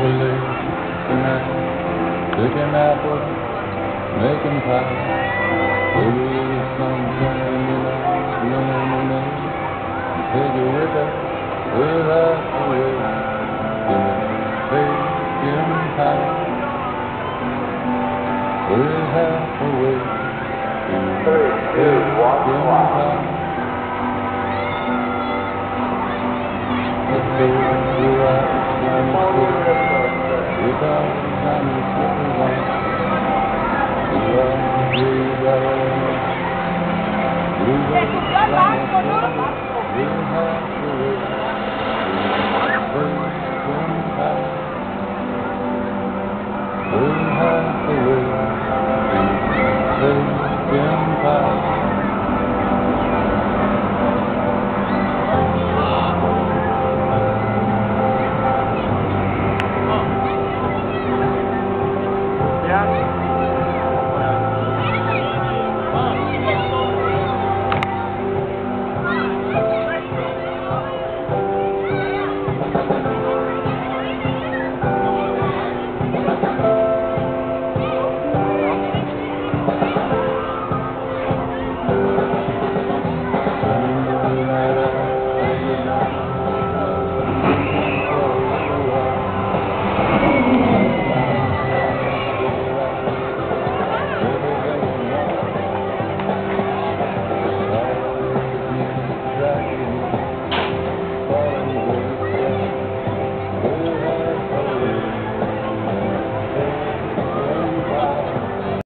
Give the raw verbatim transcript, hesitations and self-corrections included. believe tonight. Cooking apples, making pie. Baby, it's sometime in the night. Take it with us, with us away. Give me faith, give me power. We're half away. Give me faith, give me power. We're out of time and slipping. We're out of time and slipping away. We're out of time and slipping away.